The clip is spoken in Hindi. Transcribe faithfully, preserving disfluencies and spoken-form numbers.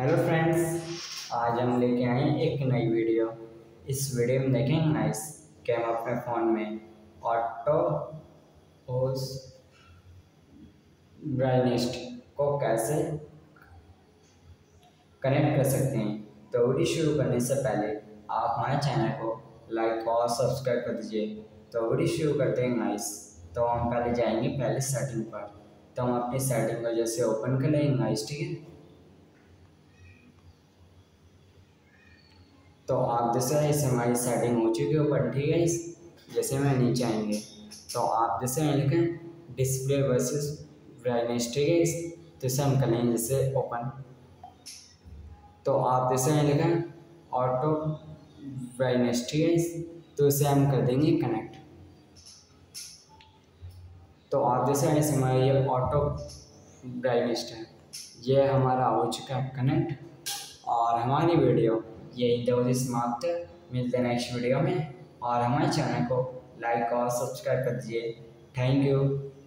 हेलो फ्रेंड्स, आज हम लेके आए हैं एक नई वीडियो। इस वीडियो में देखेंगे नाइस कैम अपने फ़ोन में ऑटो फोस ब्राइटनेस को कैसे कनेक्ट कर सकते हैं। तो वीडियो शुरू करने से पहले आप हमारे चैनल को लाइक और सब्सक्राइब कर दीजिए। तो वीडियो शुरू करते हैं नाइस। तो हम पहले जाएंगे पहले सेटिंग पर। तो हम अपनी सेटिंग को जैसे ओपन कर लेंगे नाइस, ठीक है। तो आप जैसे इस हमारी सेटिंग हो चुकी है ऊपर, ठीक है। इस जैसे मैं नीचे आएंगे तो आप जैसे यहाँ लिखें डिस्प्ले वर्सेस ब्राइटनेस, ठीक है। इस जैसे हम करेंगे जैसे ओपन, तो आप जैसे यहाँ लिखें ऑटो ब्राइटनेस, ठीक है। इस तो इसे हम कर देंगे कनेक्ट। तो आप जैसे इस हमारी ये ऑटो ब्राइटनेस है, ये हमारा हो चुका है कनेक्ट। और हमारी वीडियो यही दौर समाप्त। मिलते हैं नेक्स्ट वीडियो में और हमारे चैनल को लाइक और सब्सक्राइब कर दीजिए। Thank you.